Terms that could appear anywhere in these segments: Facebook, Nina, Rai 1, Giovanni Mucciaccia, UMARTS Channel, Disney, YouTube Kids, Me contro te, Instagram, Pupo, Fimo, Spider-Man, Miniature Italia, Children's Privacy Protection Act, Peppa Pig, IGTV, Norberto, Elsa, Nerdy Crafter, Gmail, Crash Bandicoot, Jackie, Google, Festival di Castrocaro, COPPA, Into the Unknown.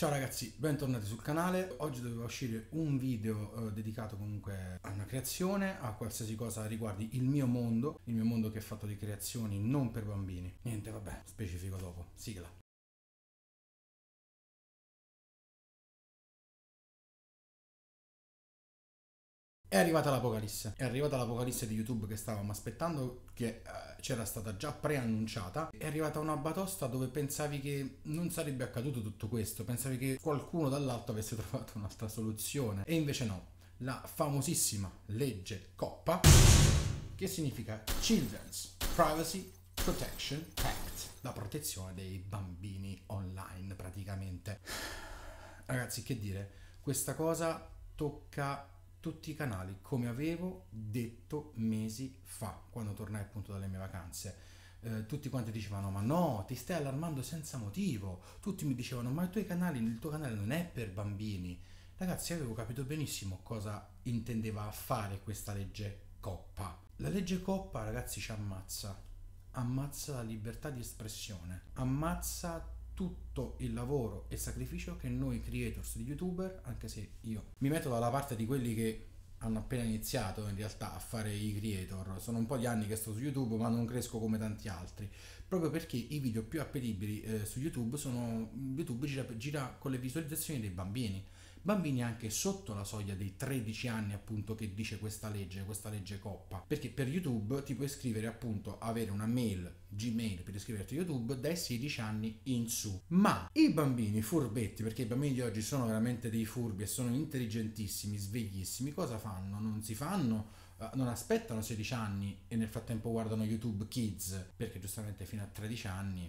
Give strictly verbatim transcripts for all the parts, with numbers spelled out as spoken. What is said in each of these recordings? Ciao ragazzi, bentornati sul canale. Oggi doveva uscire un video eh, dedicato comunque a una creazione, a qualsiasi cosa riguardi il mio mondo, il mio mondo che è fatto di creazioni non per bambini. Niente, vabbè, specifico dopo. Sigla. È arrivata l'apocalisse, è arrivata l'apocalisse di YouTube che stavamo aspettando, che uh, c'era stata già preannunciata. È arrivata una batosta dove pensavi che non sarebbe accaduto tutto questo, pensavi che qualcuno dall'alto avesse trovato un'altra soluzione, e invece no, la famosissima legge COPPA, che significa Children's Privacy Protection Act, la protezione dei bambini online praticamente. Ragazzi, che dire, questa cosa tocca tutti i canali, come avevo detto mesi fa quando tornai appunto dalle mie vacanze. Eh, tutti quanti dicevano ma no, ti stai allarmando senza motivo, tutti mi dicevano ma i tuoi canali, il tuo canale non è per bambini. Ragazzi, avevo capito benissimo cosa intendeva fare questa legge COPPA. La legge COPPA, ragazzi, ci ammazza, ammazza la libertà di espressione, ammazza tutto il lavoro e sacrificio che noi creators di YouTuber, anche se io mi metto dalla parte di quelli che hanno appena iniziato in realtà a fare i creator, sono un po' di anni che sto su YouTube ma non cresco come tanti altri, proprio perché i video più appetibili eh, su YouTube sono YouTube gira, gira con le visualizzazioni dei bambini, bambini anche sotto la soglia dei tredici anni appunto, che dice questa legge, questa legge COPPA, perché per YouTube ti puoi iscrivere appunto, avere una mail Gmail per iscriverti a YouTube dai sedici anni in su. Ma i bambini furbetti, perché i bambini di oggi sono veramente dei furbi e sono intelligentissimi, sveglissimi, cosa fanno? Non si fanno, non aspettano sedici anni e nel frattempo guardano YouTube Kids, perché giustamente fino a tredici anni,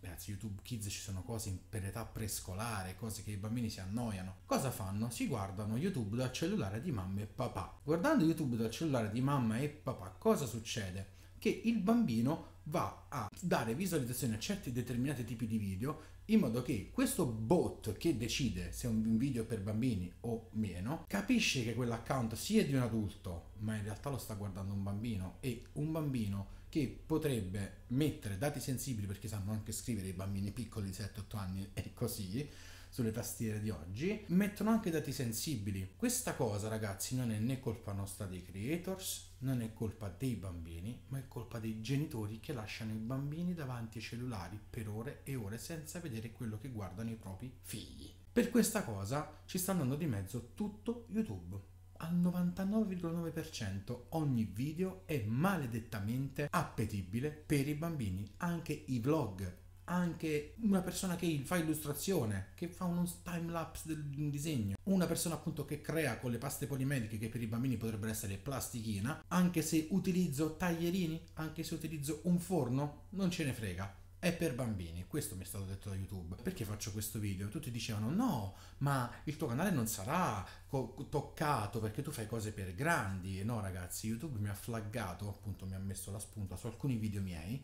ragazzi, YouTube Kids ci sono cose per età prescolare, cose che i bambini si annoiano. Cosa fanno? Si guardano YouTube dal cellulare di mamma e papà. Guardando YouTube dal cellulare di mamma e papà, cosa succede? Che il bambino va a dare visualizzazione a certi determinati tipi di video, in modo che questo bot che decide se è un video per bambini o meno capisce che quell'account sia di un adulto, ma in realtà lo sta guardando un bambino, e un bambino che potrebbe mettere dati sensibili, perché sanno anche scrivere i bambini piccoli di sette otto anni e così sulle tastiere di oggi, mettono anche dati sensibili. Questa cosa, ragazzi, non è né colpa nostra dei creators, non è colpa dei bambini, ma è colpa dei genitori che lasciano i bambini davanti ai cellulari per ore e ore senza vedere quello che guardano i propri figli. Per questa cosa ci sta andando di mezzo tutto YouTube. Al novantanove virgola nove per cento ogni video è maledettamente appetibile per i bambini, anche i vlog, anche una persona che fa illustrazione, che fa uno timelapse di un disegno, una persona appunto che crea con le paste polimeriche, che per i bambini potrebbero essere plastichina, anche se utilizzo taglierini, anche se utilizzo un forno, non ce ne frega, è per bambini. Questo mi è stato detto da YouTube. Perché faccio questo video? Tutti dicevano no, ma il tuo canale non sarà toccato perché tu fai cose per grandi. No ragazzi, YouTube mi ha flaggato, appunto mi ha messo la spunta su alcuni video miei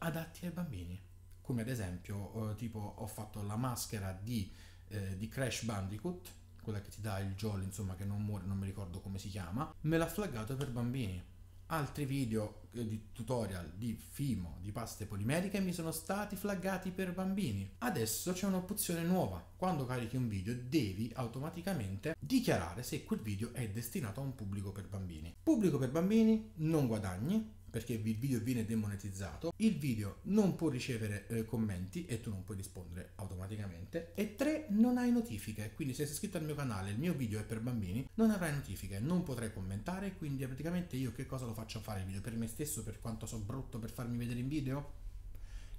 adatti ai bambini, come ad esempio eh, tipo ho fatto la maschera di, eh, di Crash Bandicoot, quella che ti dà il jolly, insomma, che non muore, non mi ricordo come si chiama, me l'ha flaggato per bambini. Altri video eh, di tutorial di Fimo, di paste polimeriche, mi sono stati flaggati per bambini. Adesso c'è un'opzione nuova: quando carichi un video devi automaticamente dichiarare se quel video è destinato a un pubblico per bambini. Pubblico per bambini, non guadagni, perché il video viene demonetizzato, il video non può ricevere eh, commenti e tu non puoi rispondere automaticamente, e tre, non hai notifiche, quindi se sei iscritto al mio canale, il mio video è per bambini, non avrai notifiche, non potrai commentare, quindi praticamente io che cosa lo faccio a fare il video? Per me stesso, per quanto sono brutto, per farmi vedere in video?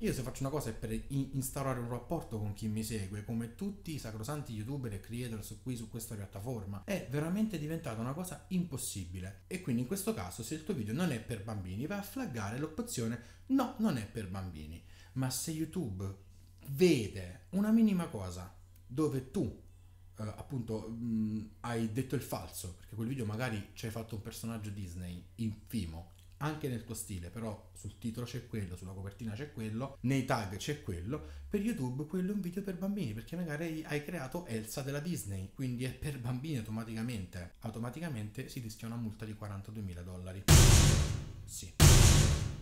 Io se faccio una cosa è per instaurare un rapporto con chi mi segue, come tutti i sacrosanti youtuber e creators qui su questa piattaforma. È veramente diventata una cosa impossibile. E quindi in questo caso, se il tuo video non è per bambini, vai a flaggare l'opzione no, non è per bambini. Ma se YouTube vede una minima cosa dove tu eh, appunto mh, hai detto il falso, perché quel video magari ci hai fatto un personaggio Disney infimo, anche nel tuo stile, però sul titolo c'è quello, sulla copertina c'è quello, nei tag c'è quello, per YouTube quello è un video per bambini, perché magari hai creato Elsa della Disney, quindi è per bambini automaticamente. Automaticamente si rischia una multa di quarantaduemila dollari. Sì.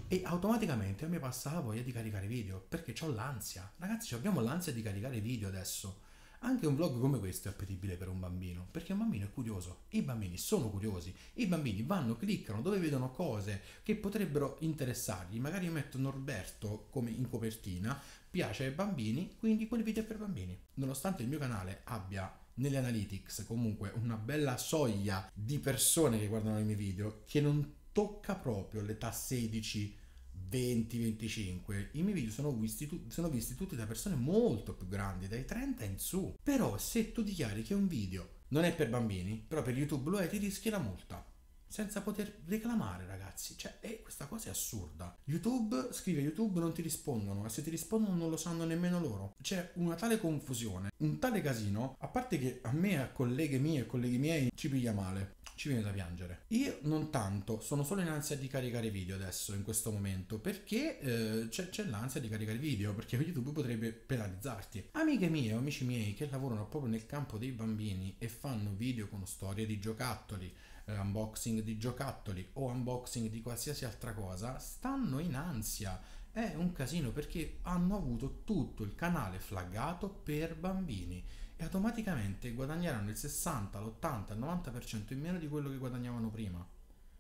e automaticamente a me passa la voglia di caricare video, perché ho l'ansia. Ragazzi, abbiamo l'ansia di caricare video adesso. Anche un vlog come questo è appetibile per un bambino, perché un bambino è curioso, i bambini sono curiosi, i bambini vanno, cliccano dove vedono cose che potrebbero interessargli. Magari io metto Norberto come in copertina, piace ai bambini, quindi quel video è per bambini. Nonostante il mio canale abbia nelle analytics comunque una bella soglia di persone che guardano i miei video, che non tocca proprio l'età sedici venti venticinque, i miei video sono visti, sono visti tutti da persone molto più grandi, dai trenta in su. Però se tu dichiari che un video non è per bambini, però per YouTube lo è, ti rischi la multa senza poter reclamare, ragazzi. Cioè, eh, questa cosa è assurda. YouTube, scrive YouTube, non ti rispondono, e se ti rispondono non lo sanno nemmeno loro. C'è una tale confusione, un tale casino, a parte che a me, a colleghe mie e colleghi miei ci piglia male. Ci viene da piangere. Io non tanto, sono solo in ansia di caricare video adesso, in questo momento, perché eh, c'è l'ansia di caricare video, perché YouTube potrebbe penalizzarti. Amiche mie o amici miei che lavorano proprio nel campo dei bambini e fanno video con storie di giocattoli, eh, unboxing di giocattoli o unboxing di qualsiasi altra cosa, stanno in ansia. È un casino, perché hanno avuto tutto il canale flaggato per bambini e automaticamente guadagneranno il sessanta, l'ottanta, il novanta per cento in meno di quello che guadagnavano prima.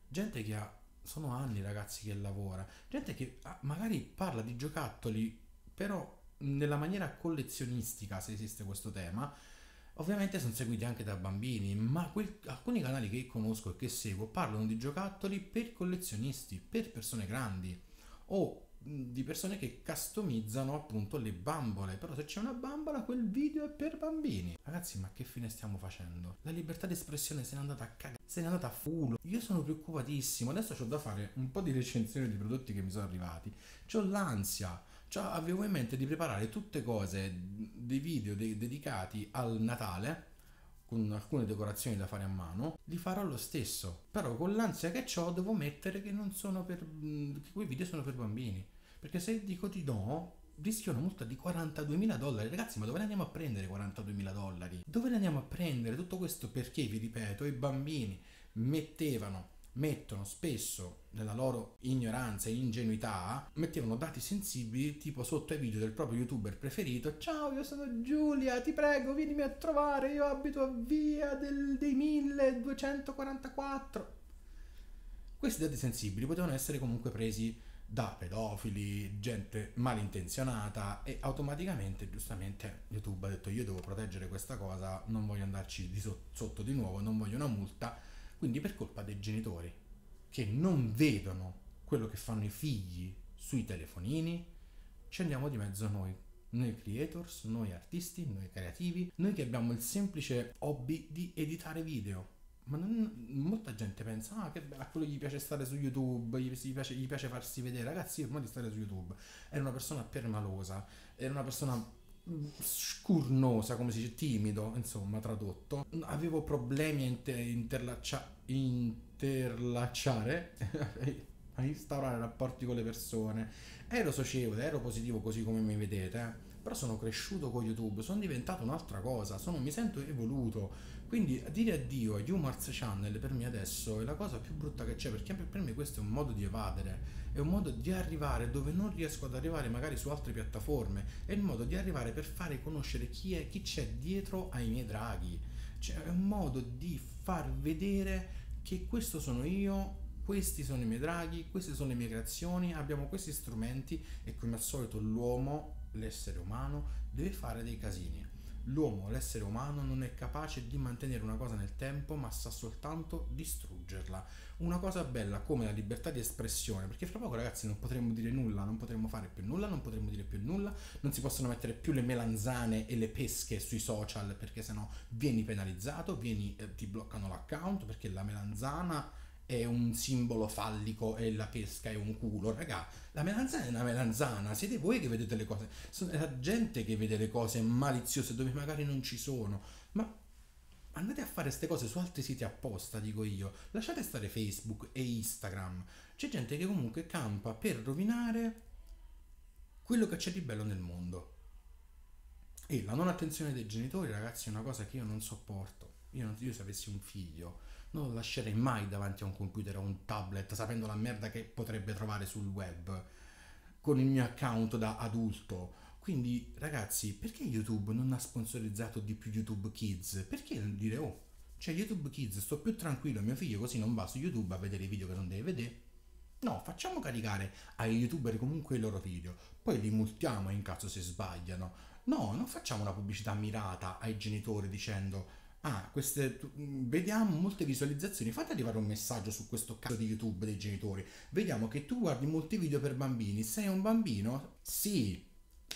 Gente che ha, sono anni, ragazzi, che lavora, gente che ha, magari parla di giocattoli però nella maniera collezionistica, se esiste questo tema. Ovviamente sono seguiti anche da bambini, ma quel, alcuni canali che conosco e che seguo parlano di giocattoli per collezionisti, per persone grandi o di persone che customizzano appunto le bambole. Però se c'è una bambola quel video è per bambini. Ragazzi, ma che fine stiamo facendo? La libertà di espressione se n'è andata a cagare, se n'è andata a culo. Io sono preoccupatissimo. Adesso c'ho da fare un po' di recensione di prodotti che mi sono arrivati. C'ho l'ansia, avevo in mente di preparare tutte cose, dei video de dedicati al Natale, con alcune decorazioni da fare a mano. Li farò lo stesso, però con l'ansia che ho devo mettere che non sono per, che quei video sono per bambini, perché se dico di no rischio una multa di quarantaduemila dollari. Ragazzi, ma dove ne andiamo a prendere quarantaduemila dollari? Dove ne andiamo a prendere? Tutto questo perché, vi ripeto, i bambini mettevano, mettono spesso, nella loro ignoranza e ingenuità, mettevano dati sensibili tipo sotto ai video del proprio youtuber preferito. Ciao, io sono Giulia, ti prego vienimi a trovare, io abito a via del, dei milleduecentoquarantaquattro. Questi dati sensibili potevano essere comunque presi da pedofili, gente malintenzionata, e automaticamente, giustamente, YouTube ha detto io devo proteggere questa cosa, non voglio andarci di so- sotto di nuovo, non voglio una multa. Quindi per colpa dei genitori che non vedono quello che fanno i figli sui telefonini, ci andiamo di mezzo noi, noi creators, noi artisti, noi creativi, noi che abbiamo il semplice hobby di editare video. Ma non, molta gente pensa, ah che bello, a quello gli piace stare su YouTube, gli piace, gli piace farsi vedere. Ragazzi, io prima di stare su YouTube ero una persona permalosa, ero una persona scurnosa, come si dice, timido, insomma, tradotto. Avevo problemi a inter interlaccia interlacciare a instaurare rapporti con le persone. Ero socievole, ero positivo così come mi vedete, eh. Però sono cresciuto con YouTube, sono diventato un'altra cosa, sono, mi sento evoluto. Quindi dire addio a UMARTS Channel per me adesso è la cosa più brutta che c'è, perché per me questo è un modo di evadere, è un modo di arrivare dove non riesco ad arrivare magari su altre piattaforme, è il modo di arrivare per fare conoscere chi è, chi c'è dietro ai miei draghi. Cioè, è un modo di far vedere che questo sono io, questi sono i miei draghi, queste sono le mie creazioni, abbiamo questi strumenti, e come al solito l'uomo, l'essere umano, deve fare dei casini. L'uomo, l'essere umano, non è capace di mantenere una cosa nel tempo, ma sa soltanto distruggerla. Una cosa bella come la libertà di espressione, perché fra poco, ragazzi, non potremmo dire nulla, non potremmo fare più nulla, non potremmo dire più nulla, non si possono mettere più le melanzane e le pesche sui social, perché sennò vieni penalizzato, vieni, eh, ti bloccano l'account, perché la melanzana è un simbolo fallico e la pesca è un culo. Raga, la melanzana è una melanzana, siete voi che vedete le cose, è la gente che vede le cose maliziose dove magari non ci sono. Ma andate a fare queste cose su altri siti apposta, dico io, lasciate stare Facebook e Instagram. C'è gente che comunque campa per rovinare quello che c'è di bello nel mondo, e la non attenzione dei genitori, ragazzi, è una cosa che io non sopporto. Io, non, io se avessi un figlio non lo lascerei mai davanti a un computer o a un tablet, sapendo la merda che potrebbe trovare sul web, con il mio account da adulto. Quindi ragazzi, perché YouTube non ha sponsorizzato di più YouTube Kids? Perché dire, oh, c'è YouTube Kids, sto più tranquillo, mio figlio così non va su YouTube a vedere i video che non deve vedere. No, facciamo caricare ai youtuber comunque i loro video, poi li multiamo in caso se sbagliano. No, non facciamo una pubblicità mirata ai genitori dicendo, ah, queste, vediamo molte visualizzazioni, fate arrivare un messaggio su questo cazzo di YouTube dei genitori, vediamo che tu guardi molti video per bambini, sei un bambino? Sì,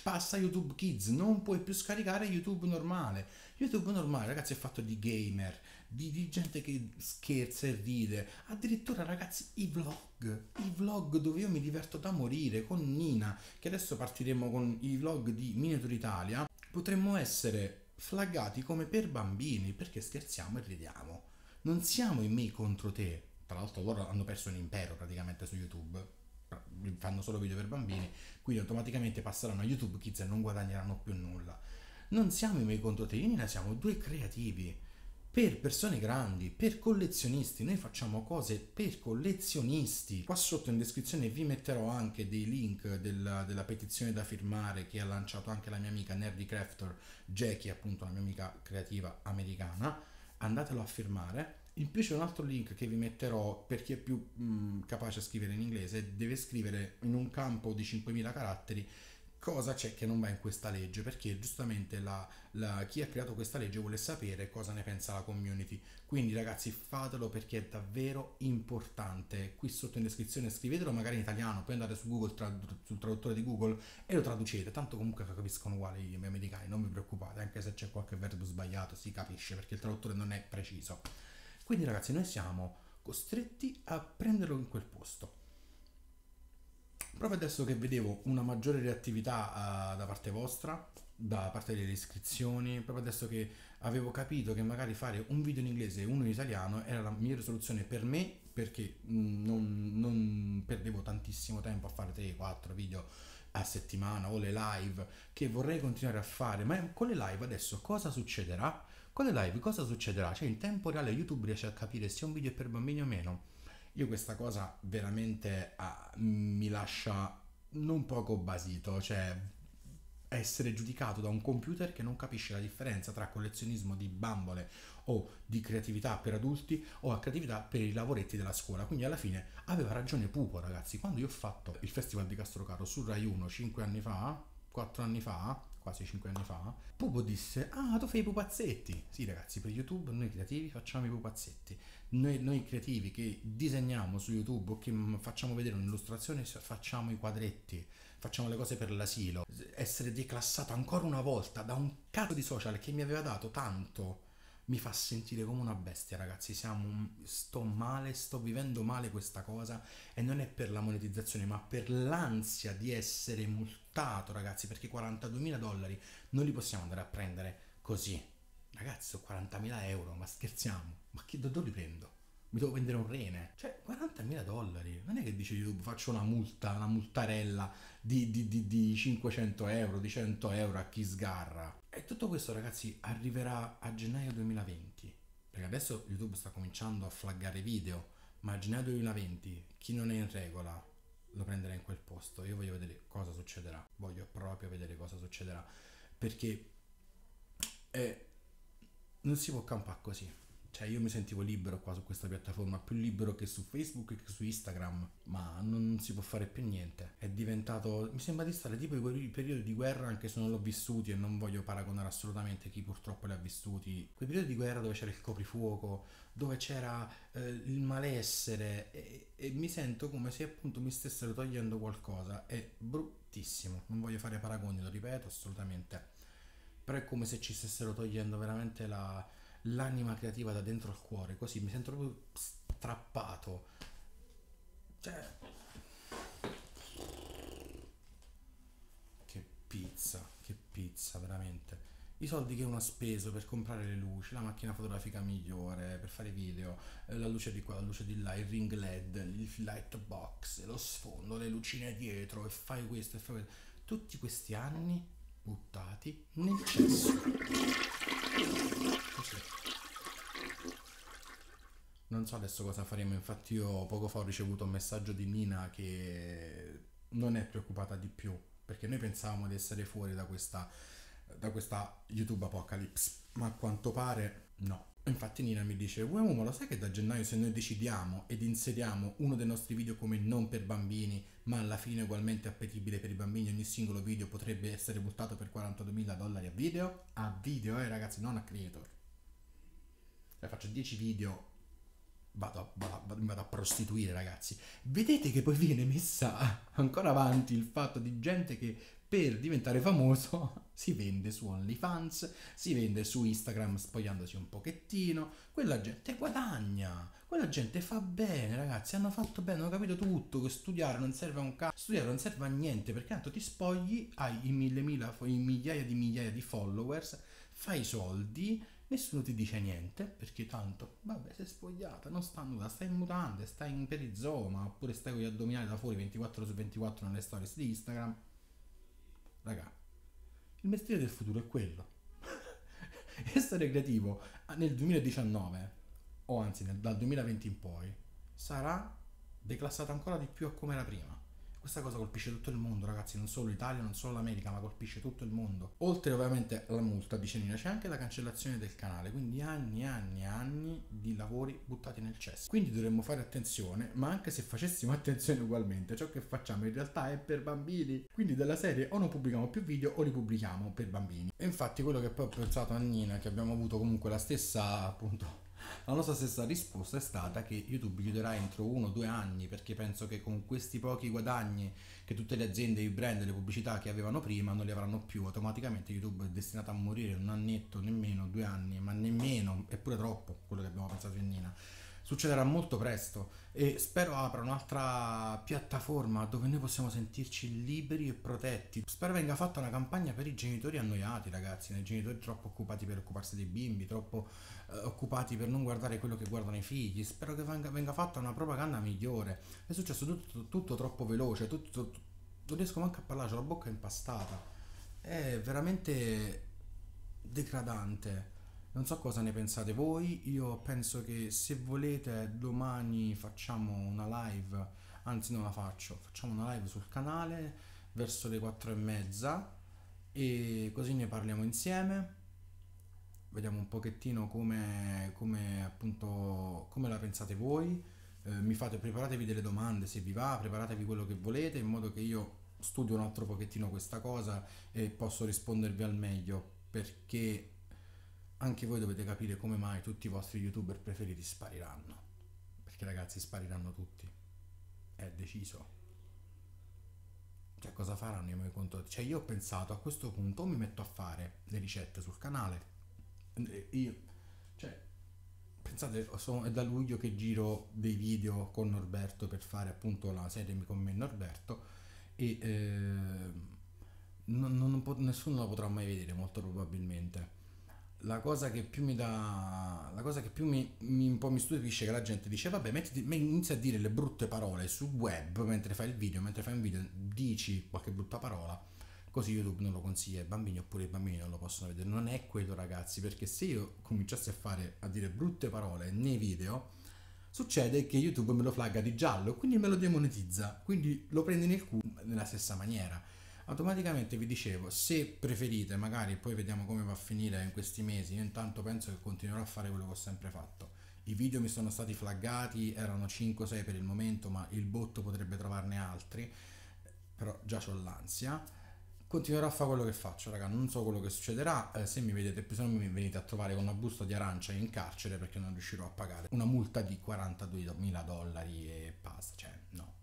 passa YouTube Kids, non puoi più scaricare YouTube normale. YouTube normale, ragazzi, è fatto di gamer, di, di gente che scherza e ride, addirittura ragazzi i vlog, i vlog dove io mi diverto da morire con Nina, che adesso partiremo con i vlog di Miniature Italia, potremmo essere flaggati come per bambini perché scherziamo e ridiamo. Non siamo i Me contro te, tra l'altro loro hanno perso un impero praticamente su YouTube, fanno solo video per bambini, quindi automaticamente passeranno a YouTube Kids e non guadagneranno più nulla. Non siamo i Me contro te, noi siamo due creativi per persone grandi, per collezionisti. Noi facciamo cose per collezionisti. Qua sotto in descrizione vi metterò anche dei link della, della petizione da firmare che ha lanciato anche la mia amica Nerdy Crafter, Jackie, appunto la mia amica creativa americana. Andatelo a firmare. In più c'è un altro link che vi metterò per chi è più mh, capace a scrivere in inglese, deve scrivere in un campo di cinquemila caratteri cosa c'è che non va in questa legge, perché giustamente la, la, chi ha creato questa legge vuole sapere cosa ne pensa la community. Quindi ragazzi, fatelo perché è davvero importante. Qui sotto in descrizione scrivetelo magari in italiano, poi andate su Google, trad sul traduttore di Google e lo traducete, tanto comunque capiscono uguali gli americani, non vi preoccupate, anche se c'è qualche verbo sbagliato si capisce perché il traduttore non è preciso. Quindi ragazzi, noi siamo costretti a prenderlo in quel posto. Proprio adesso che vedevo una maggiore reattività uh, da parte vostra, da parte delle iscrizioni, proprio adesso che avevo capito che magari fare un video in inglese e uno in italiano era la migliore soluzione per me, perché non, non perdevo tantissimo tempo a fare tre quattro video a settimana o le live che vorrei continuare a fare. Ma con le live adesso cosa succederà? Con le live cosa succederà? Cioè in tempo reale YouTube riesce a capire se un video è per bambini o meno. Io questa cosa veramente ah, mi lascia non poco basito, cioè essere giudicato da un computer che non capisce la differenza tra collezionismo di bambole o di creatività per adulti o a creatività per i lavoretti della scuola. Quindi alla fine aveva ragione Pupo, ragazzi, quando io ho fatto il Festival di Castrocaro su Rai uno cinque anni fa, quattro anni fa, quasi cinque anni fa, Pupo disse, ah, tu fai i pupazzetti. Sì ragazzi, per YouTube noi creativi facciamo i pupazzetti, noi, noi creativi che disegniamo su YouTube o che facciamo vedere un'illustrazione facciamo i quadretti, facciamo le cose per l'asilo. Essere declassato ancora una volta da un cazzo di social che mi aveva dato tanto mi fa sentire come una bestia, ragazzi. Siamo, sto male, sto vivendo male questa cosa, e non è per la monetizzazione ma per l'ansia di essere multato, ragazzi, perché quarantaduemila dollari non li possiamo andare a prendere così. Ragazzi, quarantamila euro, ma scherziamo? Ma che, dove li prendo? Mi devo vendere un rene? Cioè, quarantamila dollari, non è che dice YouTube faccio una multa, una multarella di, di, di, di cinquecento euro, di cento euro a chi sgarra. E tutto questo, ragazzi, arriverà a gennaio duemilaventi, perché adesso YouTube sta cominciando a flaggare video, ma a gennaio duemilaventi chi non è in regola lo prenderà in quel posto. Io voglio vedere cosa succederà, voglio proprio vedere cosa succederà, perché eh, non si può campare così. Cioè io mi sentivo libero qua su questa piattaforma, più libero che su Facebook e che su Instagram, ma non si può fare più niente. È diventato, mi sembra di stare tipo i periodi di guerra, anche se non l'ho vissuti e non voglio paragonare assolutamente chi purtroppo li ha vissuti, quei periodi di guerra dove c'era il coprifuoco, dove c'era eh, il malessere, e, e mi sento come se appunto mi stessero togliendo qualcosa. È bruttissimo, non voglio fare paragoni, lo ripeto assolutamente, però è come se ci stessero togliendo veramente la... l'anima creativa da dentro al cuore, così mi sento proprio strappato. Cioè, che pizza, che pizza veramente. I soldi che uno ha speso per comprare le luci, la macchina fotografica migliore, per fare video, la luce di qua, la luce di là, il ring led, il light box, lo sfondo, le lucine dietro, e fai questo e fai questo, tutti questi anni buttati nel cesso. Così. so adesso cosa faremo. Infatti io poco fa ho ricevuto un messaggio di Nina che non è preoccupata di più, perché noi pensavamo di essere fuori da questa, da questa YouTube Apocalypse, ma a quanto pare no. Infatti Nina mi dice: uomo, ma lo sai che da gennaio, se noi decidiamo ed inseriamo uno dei nostri video come non per bambini ma alla fine ugualmente appetibile per i bambini, ogni singolo video potrebbe essere multato per quarantaduemila dollari a video? A video, eh ragazzi, non a creator. Cioè, faccio dieci video, vado a, vado, a, vado a prostituire, ragazzi. Vedete che poi viene messa ancora avanti il fatto di gente che per diventare famoso si vende su OnlyFans, si vende su Instagram spogliandosi un pochettino. Quella gente guadagna, quella gente fa bene, ragazzi, hanno fatto bene, hanno capito tutto, che studiare non serve a un cazzo, studiare non serve a niente, perché tanto ti spogli, hai i mille mila, i migliaia di migliaia di followers, fai i soldi, nessuno ti dice niente, perché tanto, vabbè, sei spogliata, non sta nuda, stai in mutande, stai in perizoma, oppure stai con gli addominali da fuori ventiquattro su ventiquattro nelle stories di Instagram. Raga, il mestiere del futuro è quello. Essere creativo nel duemiladiciannove, o anzi nel, dal duemilaventi in poi, sarà declassato ancora di più a come era prima. Questa cosa colpisce tutto il mondo, ragazzi, non solo l'Italia, non solo l'America, ma colpisce tutto il mondo. Oltre ovviamente alla multa di Nina, c'è anche la cancellazione del canale, quindi anni e anni e anni di lavori buttati nel cesso. Quindi dovremmo fare attenzione, ma anche se facessimo attenzione ugualmente, ciò che facciamo in realtà è per bambini. Quindi della serie o non pubblichiamo più video o li pubblichiamo per bambini. E infatti quello che poi ho pensato a Nina, che abbiamo avuto comunque la stessa, appunto, la nostra stessa risposta è stata che YouTube chiuderà entro uno o due anni, perché penso che con questi pochi guadagni che tutte le aziende, i brand, le pubblicità che avevano prima non li avranno più. Automaticamente YouTube è destinata a morire in un annetto, nemmeno due anni, ma nemmeno, eppure troppo, quello che abbiamo pensato in Nina. Succederà molto presto e spero apra un'altra piattaforma dove noi possiamo sentirci liberi e protetti. Spero venga fatta una campagna per i genitori annoiati, ragazzi, i genitori troppo occupati per occuparsi dei bimbi, troppo eh, occupati per non guardare quello che guardano i figli. Spero che venga, venga fatta una propaganda migliore. È successo tutto, tutto troppo veloce, tutto, tutto, non riesco neanche a parlare, ho la bocca impastata. È veramente degradante. Non so cosa ne pensate voi, io penso che se volete domani facciamo una live, anzi non la faccio, facciamo una live sul canale verso le quattro e mezza e così ne parliamo insieme, vediamo un pochettino come, come appunto come la pensate voi, eh, mi fate, preparatevi delle domande se vi va, preparatevi quello che volete in modo che io studio un altro pochettino questa cosa e posso rispondervi al meglio, perché anche voi dovete capire come mai tutti i vostri youtuber preferiti spariranno. Perché ragazzi, spariranno tutti. È deciso. Cioè, cosa faranno i miei conto? Cioè, io ho pensato a questo punto, o mi metto a fare le ricette sul canale. Io, cioè, pensate, sono, è da luglio che giro dei video con Norberto per fare appunto la serie con me e Norberto. E eh, non, non, non, nessuno la potrà mai vedere, molto probabilmente. La cosa che più mi dà, la cosa che più mi, mi, un po' mi stupisce è che la gente dice: vabbè, mettiti, inizia a dire le brutte parole sul web mentre fai il video, mentre fai un video dici qualche brutta parola, così YouTube non lo consiglia ai bambini oppure i bambini non lo possono vedere. Non è quello, ragazzi, perché se io cominciassi a fare a dire brutte parole nei video, succede che YouTube me lo flagga di giallo, quindi me lo demonetizza, quindi lo prende nel culo nella stessa maniera. Automaticamente vi dicevo, se preferite, magari poi vediamo come va a finire in questi mesi, io intanto penso che continuerò a fare quello che ho sempre fatto. I video mi sono stati flaggati, erano cinque o sei per il momento, ma il botto potrebbe trovarne altri, però già c'ho l'ansia. Continuerò a fare quello che faccio, raga, non so quello che succederà, eh, se mi vedete, se non mi venite a trovare con una busta di arancia in carcere perché non riuscirò a pagare una multa di quarantaduemila dollari e basta, cioè no.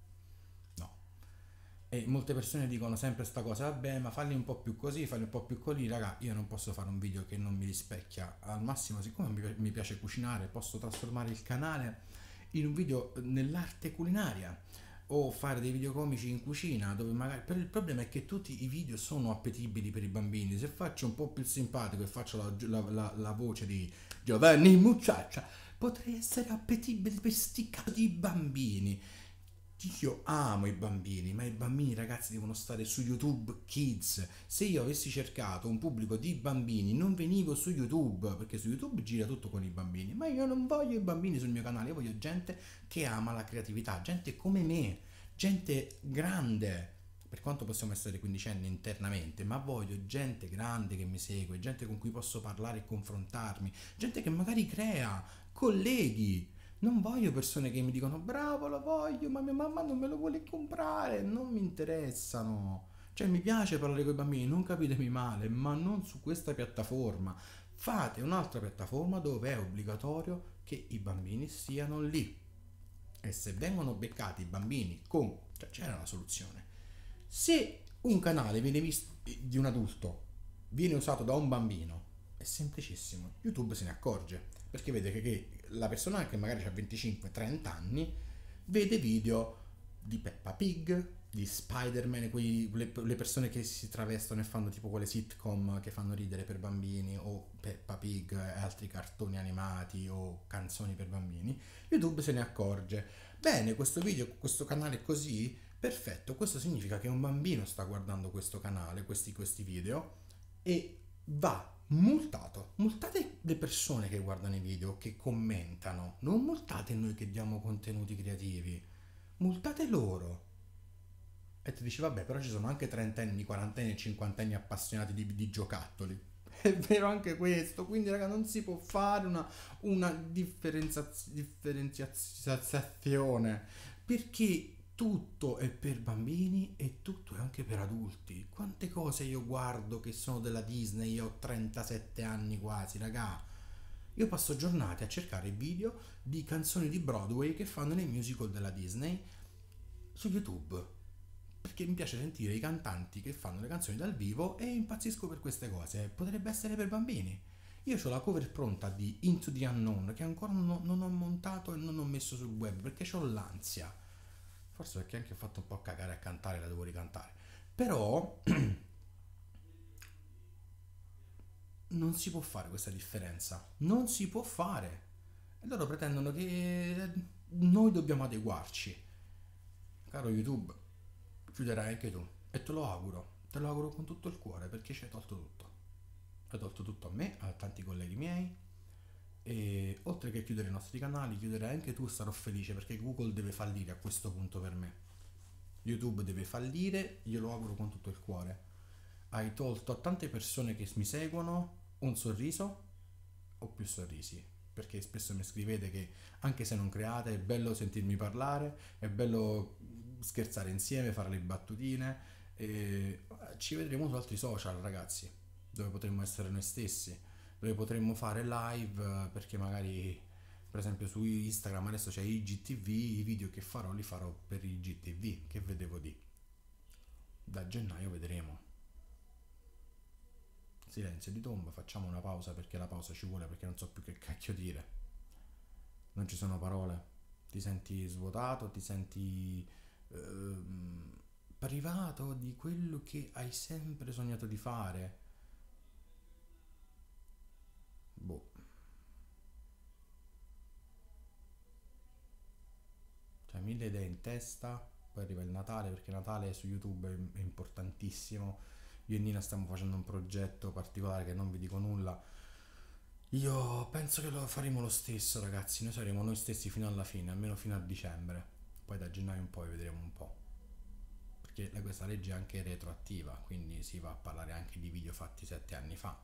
E molte persone dicono sempre sta cosa, vabbè, ma falli un po' più così, falli un po' più così. Raga, io non posso fare un video che non mi rispecchia. Al massimo, siccome mi piace cucinare, posso trasformare il canale in un video nell'arte culinaria o fare dei video comici in cucina, dove magari, però il problema è che tutti i video sono appetibili per i bambini. Se faccio un po' più simpatico e faccio la, la, la, la voce di Giovanni Mucciaccia, potrei essere appetibile per sti cazzo di bambini. Io amo i bambini, ma i bambini, ragazzi, devono stare su YouTube Kids. Se io avessi cercato un pubblico di bambini non venivo su YouTube, perché su YouTube gira tutto con i bambini, ma io non voglio i bambini sul mio canale, io voglio gente che ama la creatività, gente come me, gente grande, per quanto possiamo essere quindicenni internamente, ma voglio gente grande che mi segue, gente con cui posso parlare e confrontarmi, gente che magari crea, colleghi. Non voglio persone che mi dicono bravo, lo voglio, ma mia mamma non me lo vuole comprare, non mi interessano. Cioè, mi piace parlare con i bambini, non capitemi male, ma non su questa piattaforma. Fate un'altra piattaforma dove è obbligatorio che i bambini siano lì. E se vengono beccati i bambini con... cioè, c'era una soluzione. Se un canale viene visto di un adulto, viene usato da un bambino, è semplicissimo, YouTube se ne accorge, perché vede che, che la persona che magari ha venticinque trenta anni vede video di Peppa Pig, di Spider-Man, le, le persone che si travestono e fanno tipo quelle sitcom che fanno ridere per bambini, o Peppa Pig e altri cartoni animati o canzoni per bambini. YouTube se ne accorge, bene, questo video, questo canale così, perfetto, questo significa che un bambino sta guardando questo canale, questi, questi video, e va multato. Multate le persone che guardano i video, che commentano, non multate noi che diamo contenuti creativi, multate loro. E ti dici vabbè, però ci sono anche trentenni, quarantenni e cinquantenni appassionati di, di giocattoli, è vero anche questo. Quindi raga, non si può fare una, una differenziazione, perché tutto è per bambini e tutto è anche per adulti. Quante cose io guardo che sono della Disney, io ho trentasette anni quasi, raga. Io passo giornate a cercare video di canzoni di Broadway che fanno nei musical della Disney su YouTube, perché mi piace sentire i cantanti che fanno le canzoni dal vivo e impazzisco per queste cose. Potrebbe essere per bambini. Io ho la cover pronta di Into the Unknown che ancora non, non ho montato e non ho messo sul web perché ho l'ansia. Forse perché anche ho fatto un po' cagare a cantare, la devo ricantare. Però non si può fare questa differenza. Non si può fare. E loro pretendono che noi dobbiamo adeguarci. Caro YouTube, chiuderai anche tu. E te lo auguro. Te lo auguro con tutto il cuore, perché ci hai tolto tutto. Hai tolto tutto a me, a tanti colleghi miei. E oltre che chiudere i nostri canali, chiuderai anche tu, sarò felice, perché Google deve fallire a questo punto per me. YouTube deve fallire, glielo auguro con tutto il cuore. Hai tolto a tante persone che mi seguono un sorriso o più sorrisi, perché spesso mi scrivete che anche se non create è bello sentirmi parlare, è bello scherzare insieme, fare le battutine. E ci vedremo su altri social, ragazzi, dove potremmo essere noi stessi, dove potremmo fare live, perché magari per esempio su Instagram adesso c'è I G T V, i video che farò li farò per I G T V, che vedevo di da gennaio, vedremo. Silenzio di tomba, facciamo una pausa, perché la pausa ci vuole, perché non so più che cacchio dire, non ci sono parole, ti senti svuotato, ti senti ehm, privato di quello che hai sempre sognato di fare. Boh. Cioè, mille idee in testa. Poi arriva il Natale, perché Natale su YouTube è importantissimo. Io e Nina stiamo facendo un progetto particolare che non vi dico nulla. Io penso che lo faremo lo stesso, ragazzi. Noi saremo noi stessi fino alla fine, almeno fino a dicembre. Poi da gennaio in poi vedremo un po', perché questa legge è anche retroattiva, quindi si va a parlare anche di video fatti sette anni fa,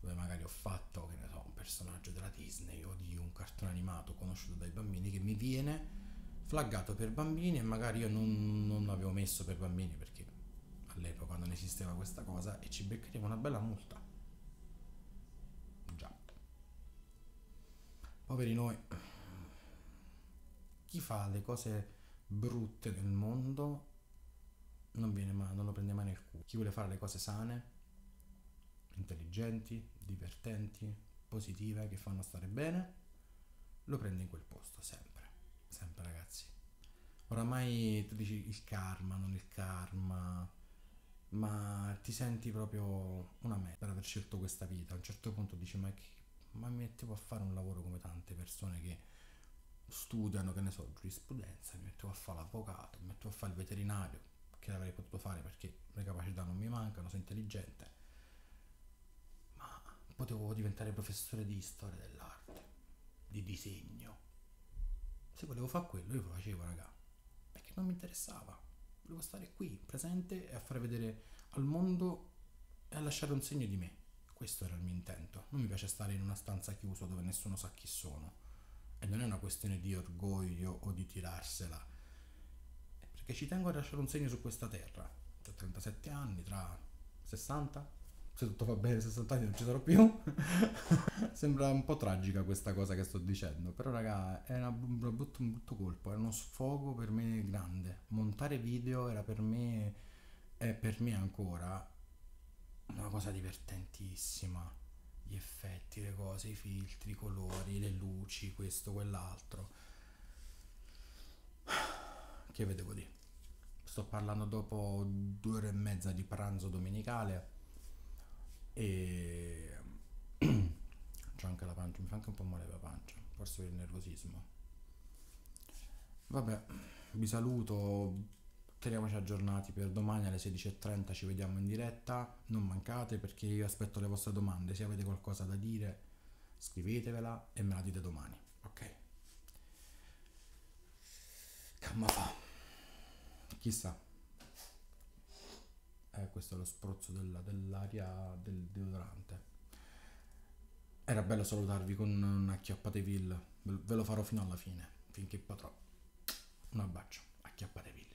dove magari ho fatto, che ne so, un personaggio della Disney o di un cartone animato conosciuto dai bambini che mi viene flaggato per bambini, e magari io non, non l'avevo messo per bambini perché all'epoca non esisteva questa cosa, e ci beccheremo una bella multa. Già, poveri noi. Chi fa le cose brutte nel mondo non viene mai, non lo prende mai nel culo. Chi vuole fare le cose sane, intelligenti, divertenti, positive, che fanno stare bene, lo prende in quel posto, sempre, sempre, ragazzi. Oramai tu dici il karma, non il karma, ma ti senti proprio una merda per aver scelto questa vita. A un certo punto dici ma, che, ma mi mettevo a fare un lavoro come tante persone che studiano, che ne so, giurisprudenza, mi mettevo a fare l'avvocato, mi mettevo a fare il veterinario, che l'avrei potuto fare perché le capacità non mi mancano, sono intelligente, ma potevo diventare professore di storia dell'arte, di disegno. Se volevo fare quello io lo facevo, raga, perché non mi interessava, volevo stare qui presente e a far vedere al mondo e a lasciare un segno di me. Questo era il mio intento. Non mi piace stare in una stanza chiusa dove nessuno sa chi sono. E non è una questione di orgoglio o di tirarsela, è perché ci tengo a lasciare un segno su questa terra. Tra trentasette anni, tra sessanta, se tutto va bene, sessanta anni non ci sarò più. Sembra un po' tragica questa cosa che sto dicendo, però raga, è una, un, brutto, un brutto colpo, è uno sfogo per me grande. Montare video era per me, è per me ancora una cosa divertentissima. Gli effetti, le cose, i filtri, i colori, le luci, questo, quell'altro. Che vedevo di? Sto parlando dopo due ore e mezza di pranzo domenicale e c'ho anche la pancia, mi fa anche un po' male la pancia, forse per il nervosismo. Vabbè, vi saluto, teniamoci aggiornati per domani alle sedici e trenta, ci vediamo in diretta, non mancate perché io aspetto le vostre domande, se avete qualcosa da dire scrivetevela e me la dite domani, ok? Camma fa, chissà, eh, questo è lo spruzzo dell'aria del deodorante. Era bello salutarvi con una chiappateville, ve lo farò fino alla fine, finché potrò. Un abbraccio, acchiappateville.